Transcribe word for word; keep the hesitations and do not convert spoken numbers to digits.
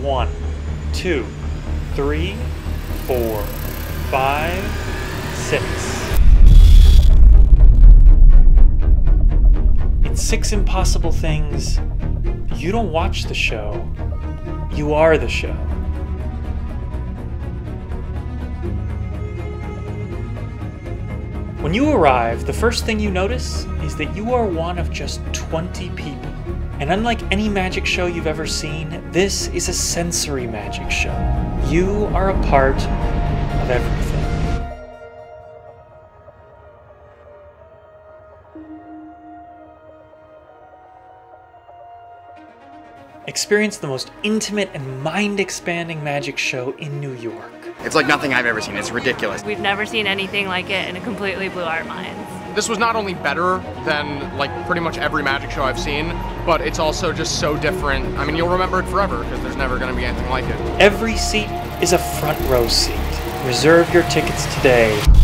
One, two, three, four, five, six. In Six Impossible Things, you don't watch the show, you are the show. When you arrive, the first thing you notice is that you are one of just twenty people. And unlike any magic show you've ever seen, this is a sensory magic show. You are a part of everything. Experience the most intimate and mind-expanding magic show in New York. It's like nothing I've ever seen. It's ridiculous. We've never seen anything like it, and it completely blew our minds. This was not only better than like pretty much every magic show I've seen, but it's also just so different. I mean, you'll remember it forever because there's never going to be anything like it. Every seat is a front row seat. Reserve your tickets today.